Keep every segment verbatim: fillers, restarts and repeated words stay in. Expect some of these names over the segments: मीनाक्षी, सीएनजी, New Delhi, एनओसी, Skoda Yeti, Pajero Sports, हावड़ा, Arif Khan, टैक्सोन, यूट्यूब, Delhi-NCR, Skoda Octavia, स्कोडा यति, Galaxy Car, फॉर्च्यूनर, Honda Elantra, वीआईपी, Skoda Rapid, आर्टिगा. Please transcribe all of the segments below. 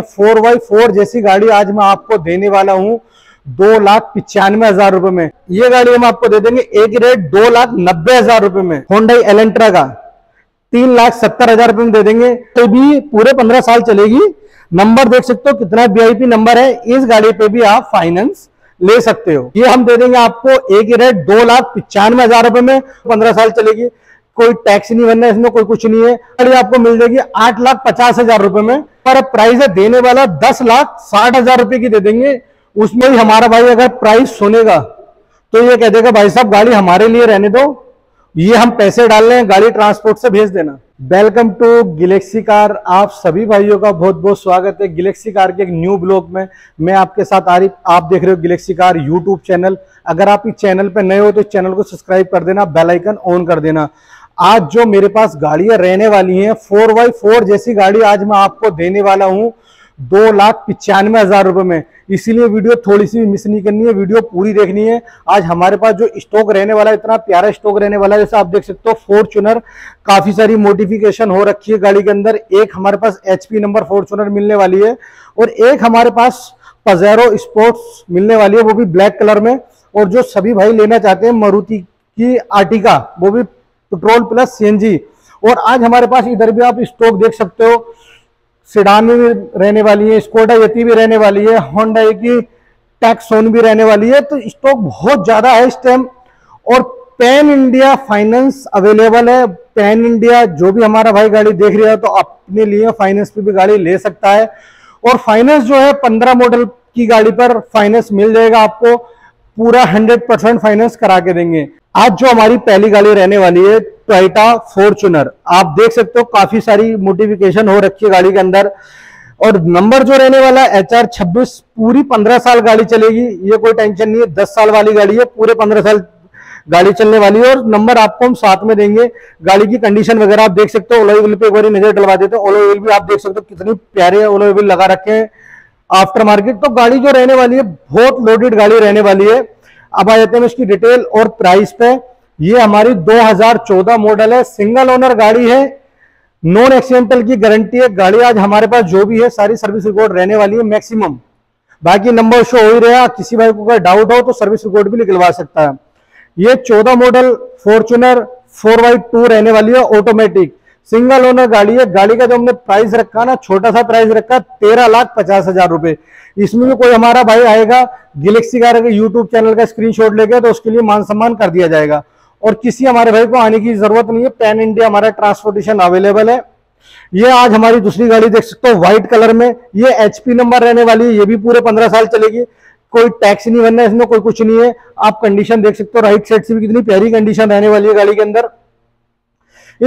Four by four जैसी गाड़ी आज मैं आपको देने वाला हूँ दो लाख पिचानवे हजार रूपये में। ये गाड़ी हम आपको दे देंगे एक रेट दो लाख नब्बे हजार रूपये में। होंडा एलेंट्रा का तीन लाख सत्तर हजार रूपये में दे देंगे, तो भी पूरे पंद्रह साल चलेगी। नंबर देख सकते हो कितना वीआईपी नंबर है। इस गाड़ी पे भी आप फाइनेंस ले सकते हो। ये हम दे देंगे आपको एक रेट दो लाख पिचानवे हजार रूपये में, पंद्रह साल चलेगी। कोई टैक्स नहीं बनना इसमें, कोई कुछ नहीं है। गाड़ी आपको मिल जाएगी आठ लाख पचास हजार रूपये में, पर प्राइस है देने वाला दस लाख साठ हजार रुपए की दे देंगे। उसमें भी हमारा भाई अगर प्राइस सुनेगा तो ये कह देगा भाई साहब गाड़ी हमारे लिए रहने दो, ये हम पैसे डाल रहे हैं, गाड़ी ट्रांसपोर्ट से भेज देना। वेलकम टू गैलेक्सी कार, आप सभी भाइयों का बहुत बहुत स्वागत है गैलेक्सी कार के एक न्यू ब्लॉग में। मैं आपके साथ आरिफ, आप देख रहे हो गैलेक्सी कार यूट्यूब चैनल। अगर आप इस चैनल पर नए हो तो चैनल को सब्सक्राइब कर देना, बेल आइकन ऑन कर देना। आज जो मेरे पास गाड़ियां रहने वाली हैं फोर बाई फोर जैसी गाड़ी आज मैं आपको देने वाला हूँ दो लाख पिचानवे हजार रुपये में। इसीलिए वीडियो थोड़ी सी मिस नहीं करनी है, वीडियो पूरी देखनी है। आज हमारे पास जो स्टॉक रहने वाला है इतना प्यारा स्टॉक रहने वाला है। जैसे आप देख सकते हो फॉर्च्यूनर काफी सारी मॉडिफिकेशन हो रखी है गाड़ी के अंदर। एक हमारे पास एचपी नंबर फॉर्च्यूनर मिलने वाली है और एक हमारे पास पजेरो स्पोर्ट्स मिलने वाली है, वो भी ब्लैक कलर में। और जो सभी भाई लेना चाहते हैं मारुति की आर्टिगा, वो भी पेट्रोल प्लस सीएनजी। और आज हमारे पास इधर भी आप स्टॉक देख सकते हो, सेडान भी रहने वाली है, स्कोडा येती भी रहने वाली है, होंडा की टैक्सोन भी रहने वाली है। तो स्टॉक बहुत ज्यादा है इस टाइम। और पैन इंडिया फाइनेंस अवेलेबल है। पैन इंडिया जो भी हमारा भाई गाड़ी देख रहा है तो अपने लिए फाइनेंस पे भी गाड़ी ले सकता है। और फाइनेंस जो है पंद्रह मॉडल की गाड़ी पर फाइनेंस मिल जाएगा आपको, पूरा हंड्रेड परसेंट फाइनेंस करा के देंगे। आज जो हमारी पहली गाड़ी रहने वाली है टोयोटा फॉर्च्यूनर, आप देख सकते हो काफी सारी मॉडिफिकेशन हो रखी है गाड़ी के अंदर। और नंबर जो रहने वाला है एच आर छब्बीस, पूरी पंद्रह साल गाड़ी चलेगी, ये कोई टेंशन नहीं है। दस साल वाली गाड़ी है, पूरे पंद्रह साल गाड़ी चलने वाली है। और नंबर आपको हम साथ में देंगे। गाड़ी की कंडीशन वगैरह आप देख सकते हो, ऑयल पे एक बार नजर डलवा देते हो। ऑयल भी आप देख सकते हो कितनी प्यारे ऑयल लगा रखे हैं आफ्टर मार्केट। तो गाड़ी जो रहने वाली है बहुत लोडेड गाड़ी रहने वाली है। अब आ जाते हैं इसकी डिटेल और प्राइस पे। ये हमारी दो हज़ार चौदह मॉडल है, सिंगल ओनर गाड़ी है, नॉन एक्सीडेंटल की गारंटी है। गाड़ी आज हमारे पास जो भी है सारी सर्विस रिकॉर्ड रहने वाली है मैक्सिमम। बाकी नंबर शो हो ही रहा, किसी भाई को कोई डाउट हो तो सर्विस रिकॉर्ड भी निकलवा सकता है। ये चौदह model फॉर्च्यूनर four by two रहने वाली है, ऑटोमेटिक सिंगल ओनर गाड़ी है। गाड़ी का जो हमने प्राइस रखा ना, छोटा सा प्राइस रखा तेरह लाख पचास हजार रुपए। इसमें भी कोई हमारा भाई आएगा गैलेक्सी कार के यूट्यूब चैनल का स्क्रीनशॉट लेके तो उसके लिए मान सम्मान कर दिया जाएगा। और किसी हमारे भाई को आने की जरूरत नहीं है, पैन इंडिया हमारा ट्रांसपोर्टेशन अवेलेबल है। ये आज हमारी दूसरी गाड़ी देख सकते हो व्हाइट कलर में, ये एचपी नंबर रहने वाली है, ये भी पूरे पंद्रह साल चलेगी। कोई टैक्स नहीं बनना इसमें, कोई कुछ नहीं है। आप कंडीशन देख सकते हो राइट साइड से भी कितनी प्यारी कंडीशन रहने वाली है गाड़ी के अंदर।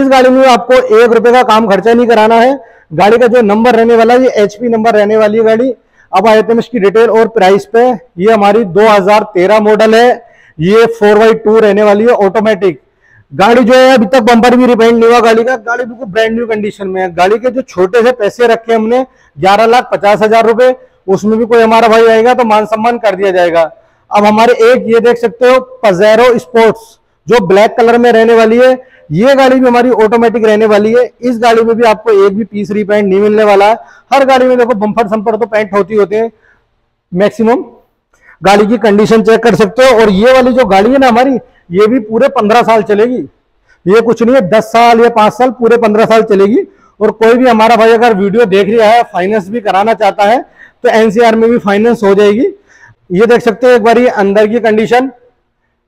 इस गाड़ी में आपको एक रुपए का काम खर्चा नहीं कराना है। गाड़ी का जो नंबर रहने वाला है ये एचपी नंबर रहने वाली है गाड़ी। अब आते हैं इसकी डिटेल और प्राइस पे। ये हमारी दो हज़ार तेरह मॉडल है, ये फोर बाई टू रहने वाली है, ऑटोमेटिक गाड़ी जो है। अभी तक बम्पर भी रिपेंट नहीं हुआ गाड़ी का, गाड़ी बिल्कुल ब्रांड न्यू कंडीशन में है। गाड़ी के जो छोटे से पैसे रखे हमने ग्यारह लाख पचास हजार रुपए, उसमें भी कोई हमारा भाई आएगा तो मान सम्मान कर दिया जाएगा। अब हमारे एक ये देख सकते हो पजेरो स्पोर्ट्स जो ब्लैक कलर में रहने वाली है, ये गाड़ी भी हमारी ऑटोमेटिक रहने वाली है। इस गाड़ी में भी आपको एक भी पीस रिपेंट नहीं मिलने वाला है। हर गाड़ी में देखो बम्पर सम्पर तो पेंट होती होते हैं मैक्सिमम। गाड़ी की कंडीशन चेक कर सकते हो। और ये वाली जो गाड़ी है ना हमारी, ये भी पूरे पंद्रह साल चलेगी, ये कुछ नहीं है दस साल या पांच साल, पूरे पंद्रह साल चलेगी। और कोई भी हमारा भाई अगर वीडियो देख रहा है फाइनेंस भी कराना चाहता है तो एनसीआर में भी फाइनेंस हो जाएगी। ये देख सकते हो एक बार अंदर की कंडीशन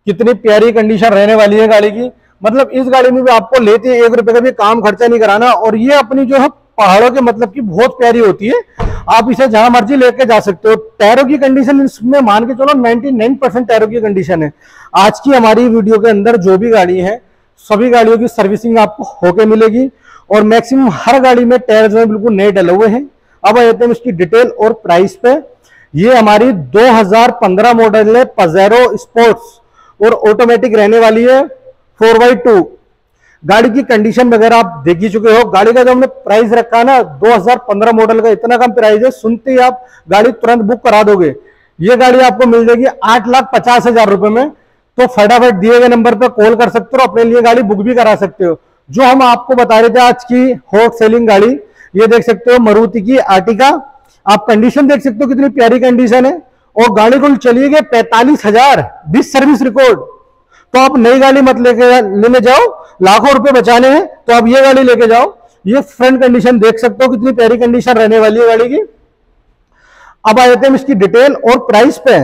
कितनी प्यारी कंडीशन रहने वाली है गाड़ी की। मतलब इस गाड़ी में भी आपको लेते हैं एक रुपए का भी काम खर्चा नहीं कराना। और ये अपनी जो है पहाड़ों के मतलब की बहुत प्यारी होती है, आप इसे जहां मर्जी लेके जा सकते हो। टायरों की कंडीशन इसमें मान के चलो निन्यानवे परसेंट टायरों की कंडीशन है। आज की हमारी वीडियो के अंदर जो भी गाड़ी है सभी गाड़ियों की सर्विसिंग आपको होके मिलेगी। और मैक्सिमम हर गाड़ी में टायर जो है बिल्कुल नए डले हुए हैं। अब आते हैं इसकी डिटेल और प्राइस पे। ये हमारी दो हजार पंद्रह मॉडल है पजेरो स्पोर्ट्स और ऑटोमेटिक रहने वाली है, फोर बाई टू। गाड़ी की कंडीशन वगैरह आप देख ही चुके हो। गाड़ी का जो हमने प्राइस रखा ना दो हज़ार पंद्रह मॉडल का, इतना कम प्राइस है, सुनते ही आप गाड़ी तुरंत बुक करा दोगे। ये गाड़ी आपको मिल जाएगी आठ लाख पचास हजार रुपए में। तो फटाफट दिए गए नंबर पर कॉल कर सकते हो, अपने लिए गाड़ी बुक भी करा सकते हो। जो हम आपको बता रहे थे आज की हॉट सेलिंग गाड़ी, ये देख सकते हो मारुति की आर्टिगा आप कंडीशन देख सकते हो कितनी प्यारी कंडीशन है। और गाड़ी को चली गई पैंतालीस हजार बीस सर्विस रिकॉर्ड। तो आप नई गाड़ी मत लेके लेने जाओ, लाखों रुपए बचाने हैं तो आप ये गाड़ी लेके जाओ। ये फ्रंट कंडीशन देख सकते हो कितनी प्यारी कंडीशन रहने वाली है गाड़ी की। अब आ जाते हैं इसकी डिटेल और प्राइस पे।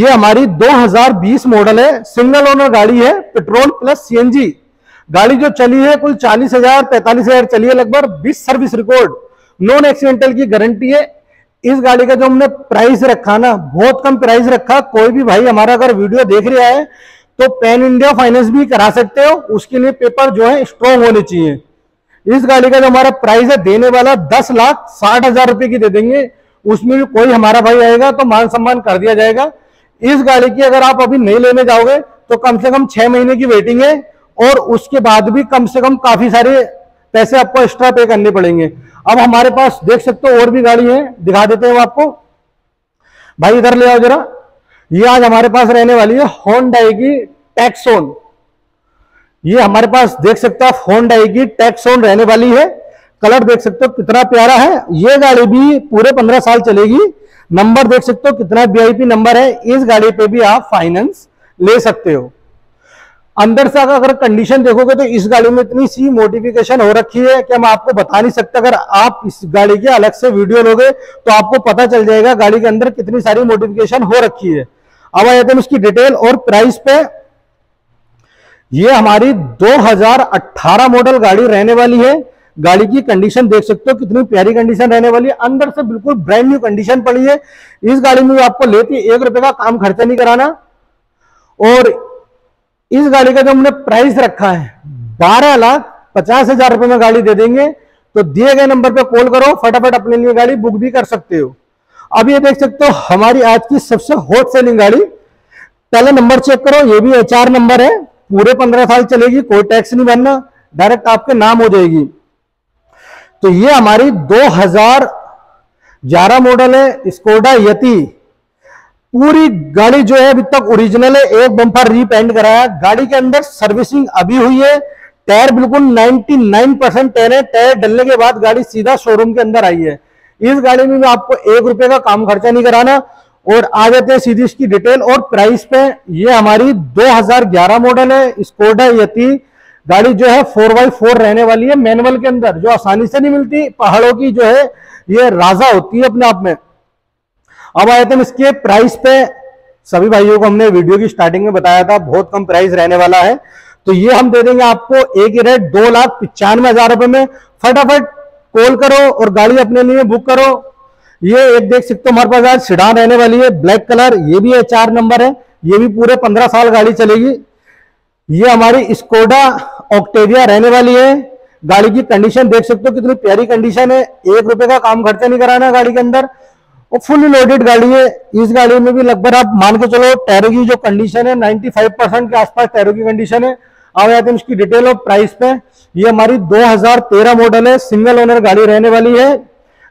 ये हमारी दो हज़ार बीस मॉडल है, सिंगल ओनर गाड़ी है, पेट्रोल प्लस सीएनजी। गाड़ी जो चली है कुल चालीस हजार पैंतालीस हजार चली है लगभग, बीस सर्विस रिकॉर्ड, नॉन एक्सीडेंटल की गारंटी है। इस गाड़ी का जो हमने प्राइस रखा ना, बहुत कम प्राइस रखा। कोई भी भाई हमारा अगर वीडियो देख रहा है तो पैन इंडिया फाइनेंस भी करा सकते हो, उसके लिए पेपर जो है स्ट्रॉन्ग होने चाहिए। इस गाड़ी का जो हमारा प्राइस है देने वाला दस लाख साठ हजार रुपए की दे देंगे। उसमें भी कोई हमारा भाई आएगा तो मान सम्मान कर दिया जाएगा। इस गाड़ी की अगर आप अभी नहीं लेने जाओगे तो कम से कम छह महीने की वेटिंग है, और उसके बाद भी कम से कम काफी सारे पैसे आपको एक्स्ट्रा पे करने पड़ेंगे। अब हमारे पास देख सकते हो और भी गाड़ी है, दिखा देते हैं आपको। भाई इधर ले आओ जरा। ये आज हमारे पास रहने वाली है होंडाई की टैक्सोन। ये हमारे पास देख सकते हो आप, होंडाई की टैक्सोन रहने वाली है। कलर देख सकते हो कितना प्यारा है। ये गाड़ी भी पूरे पंद्रह साल चलेगी। नंबर देख सकते हो कितना वीआईपी नंबर है। इस गाड़ी पे भी आप फाइनेंस ले सकते हो। अंदर से अगर कंडीशन देखोगे तो इस गाड़ी में इतनी सी मॉडिफिकेशन हो रखी है कि हम आपको बता नहीं सकते। अगर आप इस गाड़ी के अलग से वीडियो लोगे तो आपको पता चल जाएगा गाड़ी के अंदर कितनी सारी मॉडिफिकेशन हो रखी है। अब आ जाते हैं इसकी डिटेल और प्राइस पे। ये हमारी दो हज़ार अठारह मॉडल गाड़ी रहने वाली है। गाड़ी की कंडीशन देख सकते हो कितनी प्यारी कंडीशन रहने वाली है। अंदर से बिल्कुल ब्रांड न्यू कंडीशन पड़ी है। इस गाड़ी में आपको लेते एक रुपए का काम खर्चा नहीं कराना। और इस गाड़ी का जो हमने प्राइस रखा है बारह लाख पचास हजार रुपए में गाड़ी दे देंगे। तो दिए गए नंबर पे कॉल करो, फटाफट अपने लिए गाड़ी बुक भी कर सकते हो। अब ये देख सकते हो हमारी आज की सबसे हॉट सेलिंग गाड़ी। पहला नंबर चेक करो, ये भी एच आर नंबर है, पूरे पंद्रह साल चलेगी, कोई टैक्स नहीं भरना, डायरेक्ट आपके नाम हो जाएगी। तो ये हमारी दो हज़ार ग्यारह मॉडल है स्कोडा यति। पूरी गाड़ी जो है अभी तक ओरिजिनल है, एक बम्पर रीपेंट कराया। गाड़ी के अंदर सर्विसिंग अभी हुई है। टायर बिल्कुल निन्यानवे परसेंट टायर है। टायर डलने के बाद गाड़ी सीधा शोरूम के अंदर आई है। इस गाड़ी में आपको एक रुपए का काम खर्चा नहीं कराना। और आ जाते हैं सीधी इसकी डिटेल और प्राइस पे। ये हमारी दो हज़ार ग्यारह मॉडल है स्कोडा यति। गाड़ी जो है फोर बाई फोर रहने वाली है, मैनुअल के अंदर, जो आसानी से नहीं मिलती। पहाड़ों की जो है ये राजा होती है अपने आप में। अब आए थे इसके प्राइस पे। सभी भाइयों को हमने वीडियो की स्टार्टिंग में बताया था बहुत कम प्राइस रहने वाला है। तो ये हम दे देंगे आपको एक ही रेट दो लाख पिचानवे हजार रुपए में। फटाफट कॉल करो और गाड़ी अपने लिए बुक करो। ये एक देख सकते हो हमारे पास आज सिडान रहने वाली है, ब्लैक कलर। ये भी है चार नंबर है, ये भी पूरे पंद्रह साल गाड़ी चलेगी। ये हमारी स्कोडा ऑक्टेविया रहने वाली है। गाड़ी की कंडीशन देख सकते हो कितनी प्यारी कंडीशन है। एक रुपए का काम खर्चा नहीं कराना गाड़ी के अंदर, और फुल लोडेड गाड़ी है। इस गाड़ी में भी लगभग आप मान के चलो टायरों की जो कंडीशन है पचानवे परसेंट के आसपास टायरों की कंडीशन है। अब आते हैं इसकी डिटेल और प्राइस पे। ये हमारी दो हज़ार तेरह मॉडल है, सिंगल ओनर गाड़ी रहने वाली है।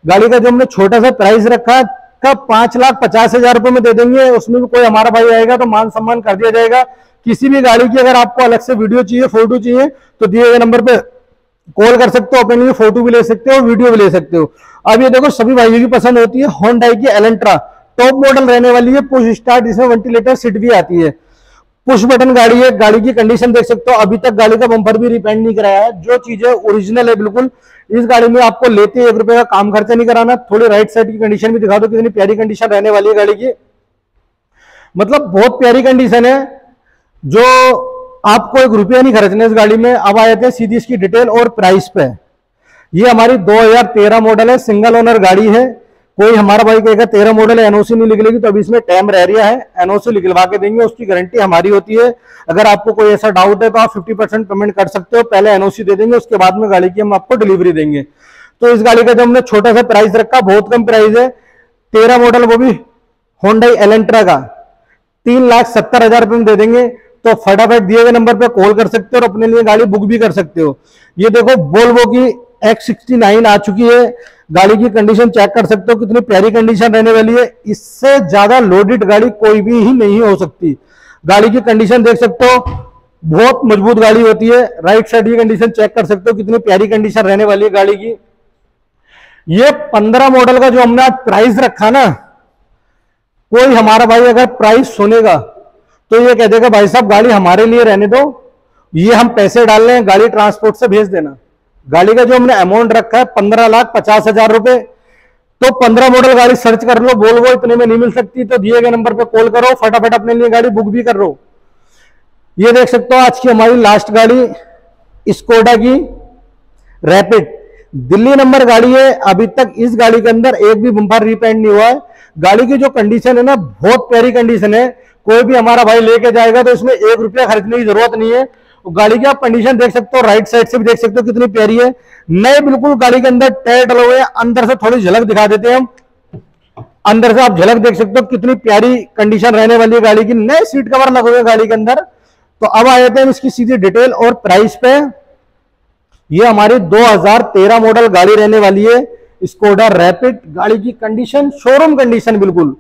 गाड़ी का जो हमने छोटा सा प्राइस रखा का पांच लाख पचास हजार रुपए में दे देंगे। उसमें भी कोई हमारा भाई आएगा तो मान सम्मान कर दिया जाएगा। किसी भी गाड़ी की अगर आपको अलग से वीडियो चाहिए, फोटो चाहिए, तो दिए गए नंबर पे कॉल कर सकते हो। अपने लिए फोटो भी ले सकते हो, वीडियो भी ले सकते हो। अब ये देखो सभी भाइयों की पसंद होती है होंडाई की एलेंट्रा, टॉप मॉडल रहने वाली है। पुश स्टार्ट, इसमें वेंटिलेटर सीट भी आती है, पुश बटन गाड़ी है। गाड़ी की कंडीशन देख सकते हो, अभी तक गाड़ी का बम्पर भी रिपेंट नहीं कराया है। जो चीजें ओरिजिनल है बिल्कुल। इस गाड़ी में आपको लेते एक रुपए का काम खर्चा नहीं कराना। थोड़ी राइट साइड की कंडीशन भी दिखा दो, कितनी प्यारी कंडीशन रहने वाली है गाड़ी की। मतलब बहुत प्यारी कंडीशन है, जो आपको एक रुपया नहीं खर्चना इस गाड़ी में। अब आ जाते हैं सीधी इसकी डिटेल और प्राइस पे। ये हमारी दो हज़ार तेरह मॉडल है, सिंगल ओनर गाड़ी है। कोई हमारा भाई कहेगा तेरह मॉडल है एनओसी नहीं निकलेगी, तो अभी इसमें टाइम रह रहा है, एनओसी निकलवा के देंगे। उसकी गारंटी हमारी होती है। अगर आपको कोई ऐसा डाउट है तो आप पचास परसेंट पेमेंट कर सकते हो। पहले एनओसी दे देंगे, उसके बाद में गाड़ी की हम आपको डिलीवरी देंगे। तो इस गाड़ी का जो हमने छोटा सा प्राइस रखा, बहुत कम प्राइस है, तेरह मॉडल, वो भी होंडाई एलेंट्रा का, तीन लाख सत्तर हजार रुपये में दे देंगे। तो फटाफट दिए गए नंबर पे कॉल कर सकते हो और अपने लिए गाड़ी बुक भी कर सकते हो। ये देखो वोल्वो की एक्स सिक्सटी नाइन आ चुकी है। गाड़ी की कंडीशन चेक कर सकते हो कितनी प्यारी कंडीशन रहने वाली है। इससे ज्यादा लोडेड गाड़ी कोई भी ही नहीं हो सकती। गाड़ी की कंडीशन देख सकते हो, बहुत मजबूत गाड़ी होती है। राइट साइड की कंडीशन चेक कर सकते हो कितनी प्यारी कंडीशन रहने वाली है गाड़ी की। ये पंद्रह मॉडल का जो हमने आज प्राइस रखा ना, कोई हमारा भाई अगर प्राइस सुनेगा तो ये कह देगा भाई साहब गाड़ी हमारे लिए रहने दो, ये हम पैसे डाल रहे हैं, गाड़ी ट्रांसपोर्ट से भेज देना। गाड़ी का जो हमने अमाउंट रखा है पंद्रह लाख पचास हजार रुपए, तो पंद्रह मॉडल गाड़ी सर्च कर लो, बोल वो इतने में नहीं मिल सकती तो दिए गए नंबर पर कॉल करो, फटाफट अपने लिए गाड़ी बुक भी कर लो। ये देख सकते हो आज की हमारी लास्ट गाड़ी स्कोडा की रैपिड दिल्ली नंबर गाड़ी है। अभी तक इस गाड़ी के अंदर एक भी बम्पर रिपेंट नहीं हुआ है। गाड़ी की जो कंडीशन है ना, बहुत प्यारी कंडीशन है। कोई भी हमारा भाई लेके जाएगा तो इसमें एक रुपया खर्चने की जरूरत नहीं है। गाड़ी की आप कंडीशन देख सकते हो, राइट साइड से भी देख सकते हो कितनी प्यारी है। नए बिल्कुल गाड़ी के अंदर टायर डले हुए हैं। अंदर से थोड़ी झलक दिखा देते हैं हम, अंदर से आप झलक देख सकते हो कितनी प्यारी कंडीशन रहने वाली है गाड़ी की। नए सीट कवर लगे हुए हैं गाड़ी के अंदर। तो अब आ जाते हैं इसकी सीधी डिटेल और प्राइस पे। ये हमारी दो हज़ार तेरह मॉडल गाड़ी रहने वाली है, स्कोडा रैपिड। गाड़ी की कंडीशन शोरूम कंडीशन बिल्कुल,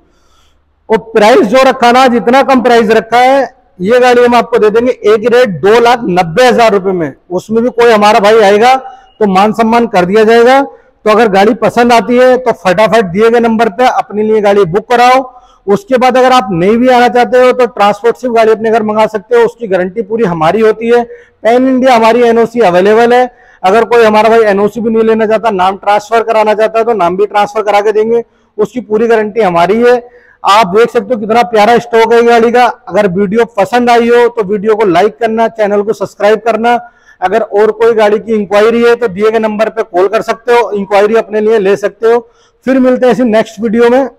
और प्राइस जो रखा ना, जितना कम प्राइस रखा है, ये गाड़ी हम आपको दे देंगे एक रेट दो लाख नब्बे हजार रुपए में। उसमें भी कोई हमारा भाई आएगा तो मान सम्मान कर दिया जाएगा। तो अगर गाड़ी पसंद आती है तो फटाफट दिए गए नंबर पर अपने लिए गाड़ी बुक कराओ। उसके बाद अगर आप नहीं भी आना चाहते हो तो ट्रांसपोर्ट से गाड़ी अपने घर मंगा सकते हो। उसकी गारंटी पूरी हमारी होती है। पैन इंडिया हमारी एनओसी अवेलेबल है। अगर कोई हमारा भाई एनओसी भी नहीं लेना चाहता, नाम ट्रांसफर कराना चाहता है तो नाम भी ट्रांसफर करा के देंगे। उसकी पूरी गारंटी हमारी है। आप देख सकते हो कितना प्यारा स्टॉक है गाड़ी का। अगर वीडियो पसंद आई हो तो वीडियो को लाइक करना, चैनल को सब्सक्राइब करना। अगर और कोई गाड़ी की इंक्वायरी है तो दिए गए नंबर पर कॉल कर सकते हो, इंक्वायरी अपने लिए ले सकते हो। फिर मिलते हैं इसी नेक्स्ट वीडियो में।